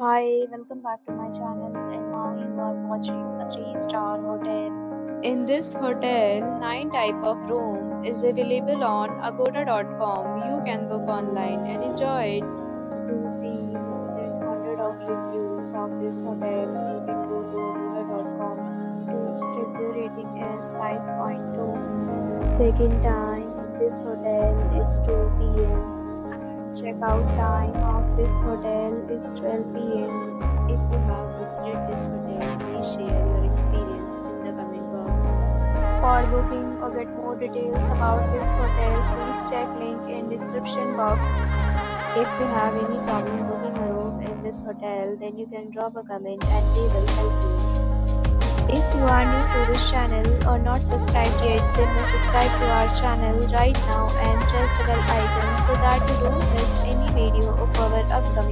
Hi, welcome back to my channel, and now you are watching a 3-star hotel. In this hotel, 9 type of room is available on Agoda.com. You can book online and enjoy it. To see more than 100 of reviews of this hotel, you can go to Agoda.com. Its review rating is 5.2. Check-in time in this hotel is 12 p.m. Check-out time of this hotel is 12 p.m. If you have visited this hotel, please share your experience in the comment box. For booking or get more details about this hotel, please check link in description box. If you have any problem booking a room in this hotel, then you can drop a comment and we will help you. If you are new to this channel or not subscribed yet, then subscribe to our channel right now and press the bell icon so that you don't miss any video of our upcoming